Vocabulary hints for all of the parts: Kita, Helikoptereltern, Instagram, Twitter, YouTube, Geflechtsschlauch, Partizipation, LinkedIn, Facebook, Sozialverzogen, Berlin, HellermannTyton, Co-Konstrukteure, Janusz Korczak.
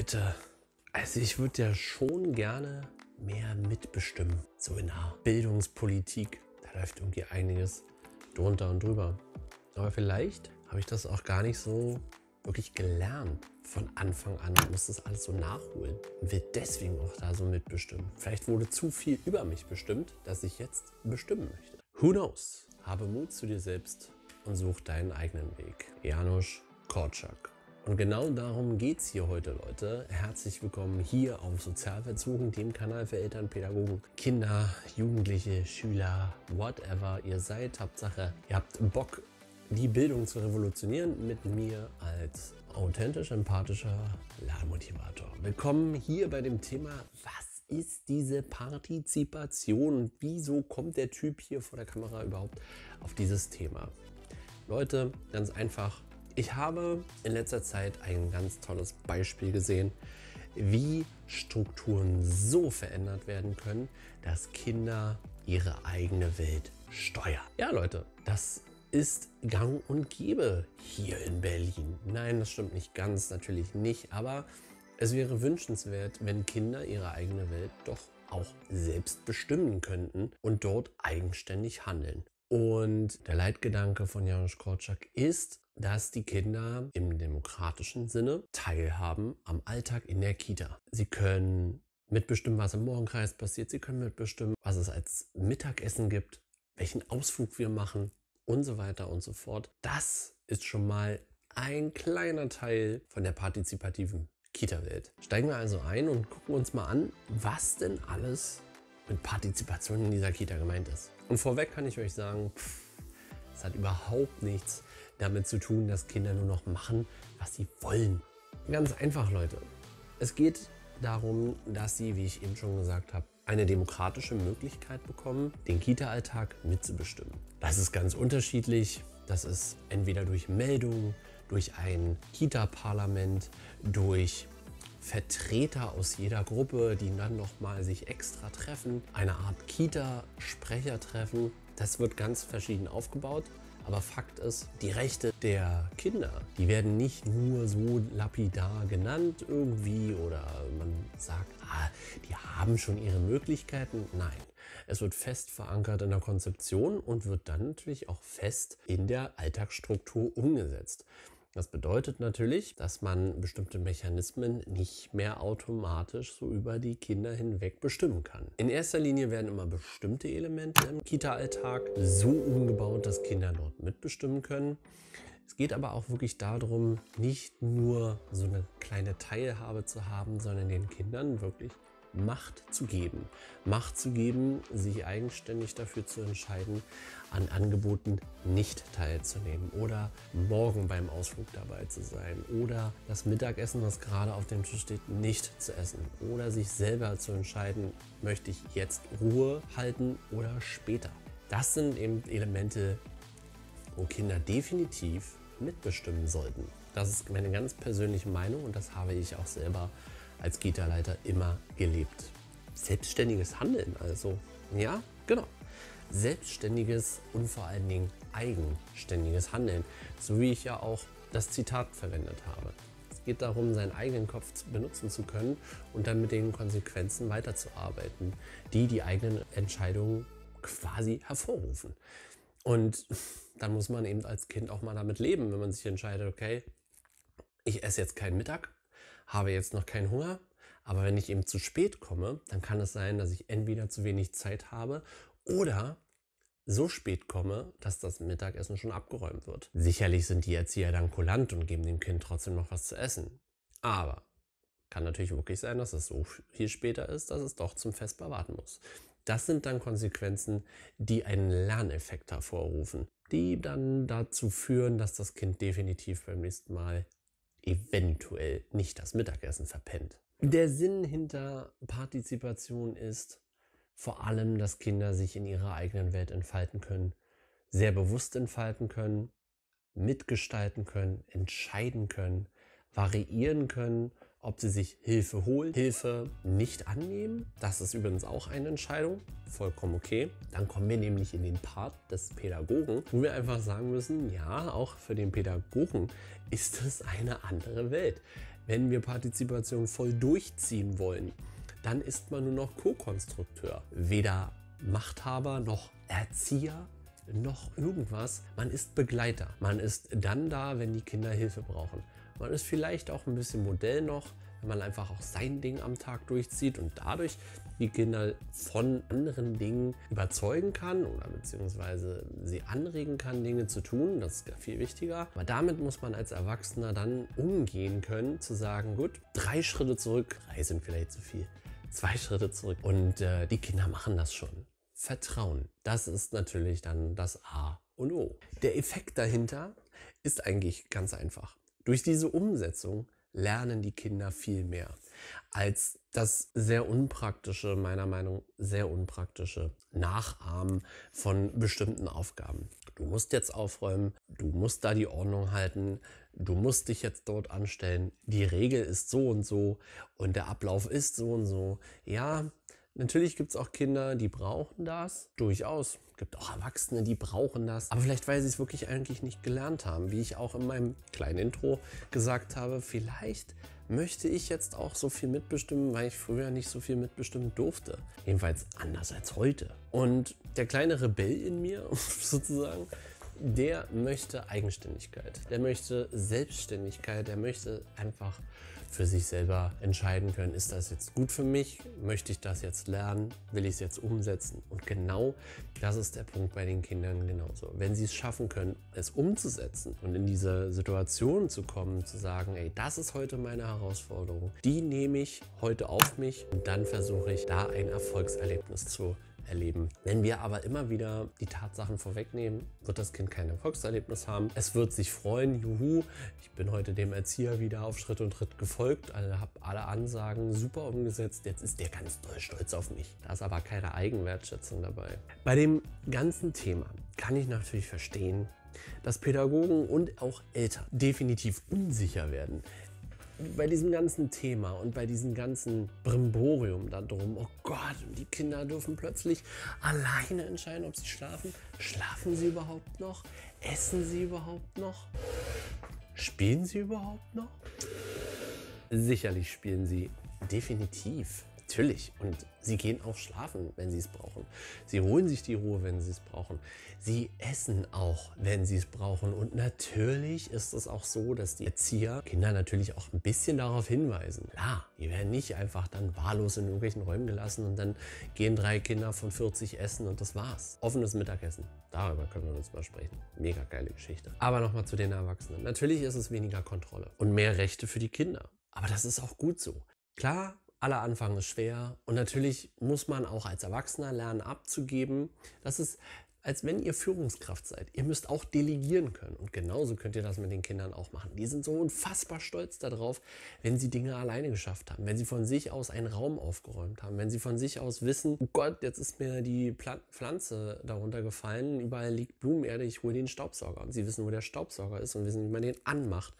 Leute, also ich würde ja schon gerne mehr mitbestimmen. So in der Bildungspolitik, da läuft irgendwie einiges drunter und drüber. Aber vielleicht habe ich das auch gar nicht so wirklich gelernt von Anfang an und muss das alles so nachholen und will deswegen auch da so mitbestimmen. Vielleicht wurde zu viel über mich bestimmt, dass ich jetzt bestimmen möchte. Who knows? Habe Mut zu dir selbst und such deinen eigenen Weg. Janusz Korczak. Und genau darum geht es hier heute, Leute. Herzlich willkommen hier auf Sozialverzogen, dem Kanal für Eltern, Pädagogen, Kinder, Jugendliche, Schüler, whatever ihr seid. Hauptsache, ihr habt Bock, die Bildung zu revolutionieren mit mir als authentisch empathischer Lernmotivator. Willkommen hier bei dem Thema, was ist diese Partizipation und wieso kommt der Typ hier vor der Kamera überhaupt auf dieses Thema? Leute, ganz einfach. Ich habe in letzter Zeit ein ganz tolles Beispiel gesehen, wie Strukturen so verändert werden können, dass Kinder ihre eigene Welt steuern. Ja, Leute, das ist gang und gäbe hier in Berlin. Nein, das stimmt nicht ganz, natürlich nicht, aber es wäre wünschenswert, wenn Kinder ihre eigene Welt doch auch selbst bestimmen könnten und dort eigenständig handeln. Und der Leitgedanke von Janusz Korczak ist, dass die Kinder im demokratischen Sinne teilhaben am Alltag in der Kita. Sie können mitbestimmen, was im Morgenkreis passiert. Sie können mitbestimmen, was es als Mittagessen gibt, welchen Ausflug wir machen und so weiter und so fort. Das ist schon mal ein kleiner Teil von der partizipativen Kita-Welt. Steigen wir also ein und gucken uns mal an, was denn alles mit Partizipation in dieser Kita gemeint ist. Und vorweg kann ich euch sagen, es hat überhaupt nichts damit zu tun, dass Kinder nur noch machen, was sie wollen. Ganz einfach, Leute. Es geht darum, dass sie, wie ich eben schon gesagt habe, eine demokratische Möglichkeit bekommen, den Kita-Alltag mitzubestimmen. Das ist ganz unterschiedlich. Das ist entweder durch Meldungen, durch ein Kita-Parlament, durch Vertreter aus jeder Gruppe, die dann nochmal sich extra treffen, eine Art Kita-Sprecher treffen. Das wird ganz verschieden aufgebaut. Aber Fakt ist, die Rechte der Kinder, die werden nicht nur so lapidar genannt irgendwie oder man sagt, die haben schon ihre Möglichkeiten. Nein, es wird fest verankert in der Konzeption und wird dann natürlich auch fest in der Alltagsstruktur umgesetzt. Das bedeutet natürlich, dass man bestimmte Mechanismen nicht mehr automatisch so über die Kinder hinweg bestimmen kann. In erster Linie werden immer bestimmte Elemente im Kita-Alltag so umgebaut, dass Kinder dort mitbestimmen können. Es geht aber auch wirklich darum, nicht nur so eine kleine Teilhabe zu haben, sondern den Kindern wirklich Macht zu geben. Macht zu geben, sich eigenständig dafür zu entscheiden, an Angeboten nicht teilzunehmen oder morgen beim Ausflug dabei zu sein oder das Mittagessen, was gerade auf dem Tisch steht, nicht zu essen oder sich selber zu entscheiden, möchte ich jetzt Ruhe halten oder später. Das sind eben Elemente, wo Kinder definitiv mitbestimmen sollten. Das ist meine ganz persönliche Meinung und das habe ich auch selber als Kita-Leiter immer gelebt. Selbstständiges Handeln also. Ja, genau. Selbstständiges und vor allen Dingen eigenständiges Handeln. So wie ich ja auch das Zitat verwendet habe. Es geht darum, seinen eigenen Kopf benutzen zu können und dann mit den Konsequenzen weiterzuarbeiten, die die eigenen Entscheidungen quasi hervorrufen. Und dann muss man eben als Kind auch mal damit leben, wenn man sich entscheidet, okay, ich esse jetzt keinen Mittag, habe jetzt noch keinen Hunger, aber wenn ich eben zu spät komme, dann kann es sein, dass ich entweder zu wenig Zeit habe oder so spät komme, dass das Mittagessen schon abgeräumt wird. Sicherlich sind die Erzieher dann kulant und geben dem Kind trotzdem noch was zu essen. Aber kann natürlich wirklich sein, dass es so viel später ist, dass es doch zum Vesper warten muss. Das sind dann Konsequenzen, die einen Lerneffekt hervorrufen, die dann dazu führen, dass das Kind definitiv beim nächsten Mal eventuell nicht das Mittagessen verpennt. Der Sinn hinter Partizipation ist vor allem, dass Kinder sich in ihrer eigenen Welt entfalten können, sehr bewusst entfalten können, mitgestalten können, entscheiden können, variieren können, ob sie sich Hilfe holen, Hilfe nicht annehmen. Das ist übrigens auch eine Entscheidung, vollkommen okay. Dann kommen wir nämlich in den Part des Pädagogen, wo wir einfach sagen müssen, ja, auch für den Pädagogen ist es eine andere Welt. Wenn wir Partizipation voll durchziehen wollen, dann ist man nur noch Co-Konstrukteur. Weder Machthaber noch Erzieher noch irgendwas. Man ist Begleiter. Man ist dann da, wenn die Kinder Hilfe brauchen. Man ist vielleicht auch ein bisschen Modell noch, wenn man einfach auch sein Ding am Tag durchzieht und dadurch die Kinder von anderen Dingen überzeugen kann oder beziehungsweise sie anregen kann, Dinge zu tun. Das ist viel wichtiger. Aber damit muss man als Erwachsener dann umgehen können, zu sagen, gut, 3 Schritte zurück, 3 sind vielleicht zu viel, 2 Schritte zurück. Und die Kinder machen das schon. Vertrauen, das ist natürlich dann das A und O. Der Effekt dahinter ist eigentlich ganz einfach. Durch diese Umsetzung lernen die Kinder viel mehr als das sehr unpraktische, meiner Meinung nach, sehr unpraktische Nachahmen von bestimmten Aufgaben. Du musst jetzt aufräumen, du musst da die Ordnung halten, du musst dich jetzt dort anstellen, die Regel ist so und so und der Ablauf ist so und so. Ja, natürlich gibt es auch Kinder, die brauchen das, durchaus. Es gibt auch Erwachsene, die brauchen das, aber vielleicht, weil sie es wirklich eigentlich nicht gelernt haben, wie ich auch in meinem kleinen Intro gesagt habe, vielleicht möchte ich jetzt auch so viel mitbestimmen, weil ich früher nicht so viel mitbestimmen durfte. Jedenfalls anders als heute. Und der kleine Rebell in mir, sozusagen, der möchte Eigenständigkeit, der möchte Selbstständigkeit, der möchte einfach für sich selber entscheiden können, ist das jetzt gut für mich, möchte ich das jetzt lernen, will ich es jetzt umsetzen? Und genau das ist der Punkt bei den Kindern genauso. Wenn sie es schaffen können, es umzusetzen und in diese Situation zu kommen, zu sagen, ey, das ist heute meine Herausforderung, die nehme ich heute auf mich und dann versuche ich, da ein Erfolgserlebnis zu erleben. Wenn wir aber immer wieder die Tatsachen vorwegnehmen, wird das Kind kein Erfolgserlebnis haben. Es wird sich freuen, juhu, ich bin heute dem Erzieher wieder auf Schritt und Tritt gefolgt, also habe alle Ansagen super umgesetzt, jetzt ist der ganz doll stolz auf mich. Da ist aber keine Eigenwertschätzung dabei. Bei dem ganzen Thema kann ich natürlich verstehen, dass Pädagogen und auch Eltern definitiv unsicher werden. Bei diesem ganzen Thema und bei diesem ganzen Brimborium da drum, oh Gott, die Kinder dürfen plötzlich alleine entscheiden, ob sie schlafen. Schlafen sie überhaupt noch? Essen sie überhaupt noch? Spielen sie überhaupt noch? Sicherlich spielen sie, definitiv, natürlich. Und sie gehen auch schlafen, wenn sie es brauchen. Sie holen sich die Ruhe, wenn sie es brauchen. Sie essen auch, wenn sie es brauchen. Und natürlich ist es auch so, dass die Erzieher Kinder natürlich auch ein bisschen darauf hinweisen. Klar, die werden nicht einfach dann wahllos in irgendwelchen Räumen gelassen und dann gehen 3 Kinder von 40 essen und das war's. Offenes Mittagessen, darüber können wir uns mal sprechen. Mega geile Geschichte. Aber nochmal zu den Erwachsenen. Natürlich ist es weniger Kontrolle und mehr Rechte für die Kinder. Aber das ist auch gut so. Klar, aller Anfang ist schwer und natürlich muss man auch als Erwachsener lernen abzugeben. Das ist, als wenn ihr Führungskraft seid. Ihr müsst auch delegieren können und genauso könnt ihr das mit den Kindern auch machen. Die sind so unfassbar stolz darauf, wenn sie Dinge alleine geschafft haben, wenn sie von sich aus einen Raum aufgeräumt haben, wenn sie von sich aus wissen, oh Gott, jetzt ist mir die Pflanze darunter gefallen, überall liegt Blumenerde, ich hole den Staubsauger und sie wissen, wo der Staubsauger ist und wissen, wie man den anmacht.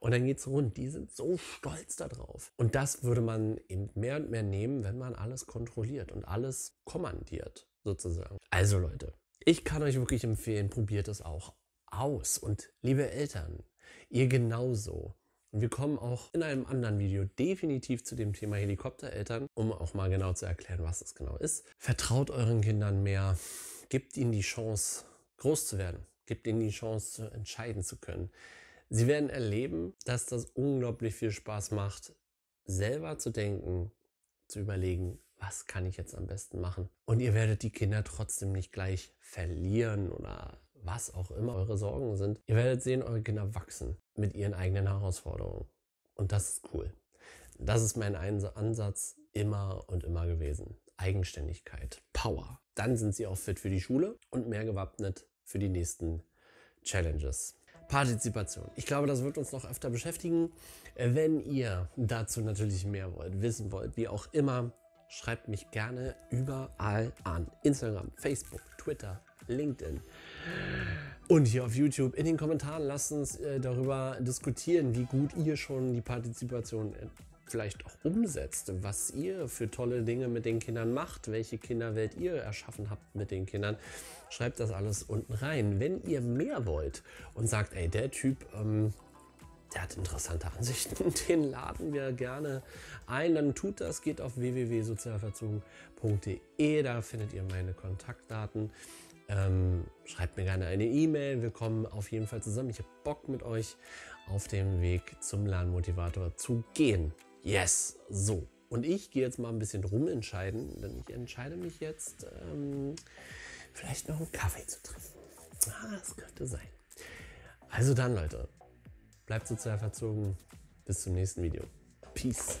Und dann geht's rund. Die sind so stolz darauf. Und das würde man eben mehr und mehr nehmen, wenn man alles kontrolliert und alles kommandiert, sozusagen. Also Leute, ich kann euch wirklich empfehlen, probiert es auch aus. Und liebe Eltern, ihr genauso. Und wir kommen auch in einem anderen Video definitiv zu dem Thema Helikoptereltern, um auch mal genau zu erklären, was das genau ist. Vertraut euren Kindern mehr. Gebt ihnen die Chance, groß zu werden. Gebt ihnen die Chance, entscheiden zu können. Sie werden erleben, dass das unglaublich viel Spaß macht, selber zu denken, zu überlegen, was kann ich jetzt am besten machen. Und ihr werdet die Kinder trotzdem nicht gleich verlieren oder was auch immer eure Sorgen sind. Ihr werdet sehen, eure Kinder wachsen mit ihren eigenen Herausforderungen. Und das ist cool. Das ist mein Ansatz immer und immer gewesen. Eigenständigkeit, Power. Dann sind sie auch fit für die Schule und mehr gewappnet für die nächsten Challenges. Partizipation. Ich glaube, das wird uns noch öfter beschäftigen. Wenn ihr dazu natürlich mehr wollt, wissen wollt, wie auch immer, schreibt mich gerne überall an. Instagram, Facebook, Twitter, LinkedIn und hier auf YouTube. In den Kommentaren lasst uns darüber diskutieren, wie gut ihr schon die Partizipation vielleicht auch umsetzt, was ihr für tolle Dinge mit den Kindern macht, welche Kinderwelt ihr erschaffen habt mit den Kindern. Schreibt das alles unten rein. Wenn ihr mehr wollt und sagt, ey, der Typ, Der hat interessante Ansichten. Den laden wir gerne ein. Dann tut das. Geht auf www.sozialverzogen.de. Da findet ihr meine Kontaktdaten. Schreibt mir gerne eine E-Mail. Wir kommen auf jeden Fall zusammen. Ich habe Bock, mit euch auf dem Weg zum Lernmotivator zu gehen. Yes! So. Und ich gehe jetzt mal ein bisschen rumentscheiden, denn ich entscheide mich jetzt, vielleicht noch einen Kaffee zu trinken. Ah, das könnte sein. Also dann, Leute. Bleibt sozial verzogen. Bis zum nächsten Video. Peace.